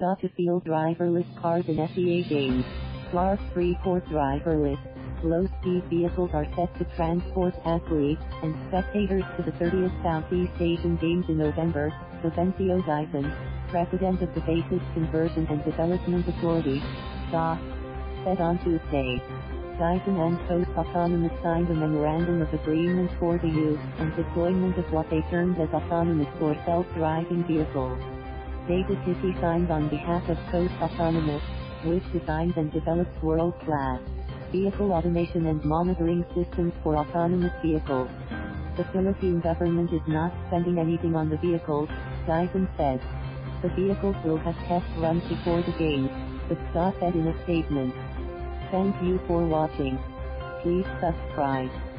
Costa to field driverless cars in SEA Games. CLARK FREEPORT driverless, low-speed vehicles are set to transport athletes and spectators to the 30th Southeast Asian Games in November, Vivencio Dizon, President of the Bases Conversion and Development Authority, SCDA, said on Tuesday. Dizon and Coast Autonomous signed a memorandum of agreement for the use and deployment of what they termed as autonomous or self-driving vehicles. David Hickey signed on behalf of Coast Autonomous, which designs and develops world-class vehicle automation and monitoring systems for autonomous vehicles. The Philippine government is not spending anything on the vehicles, Dizon said. The vehicles will have test runs before the games, the SCDA said in a statement. Thank you for watching. Please subscribe.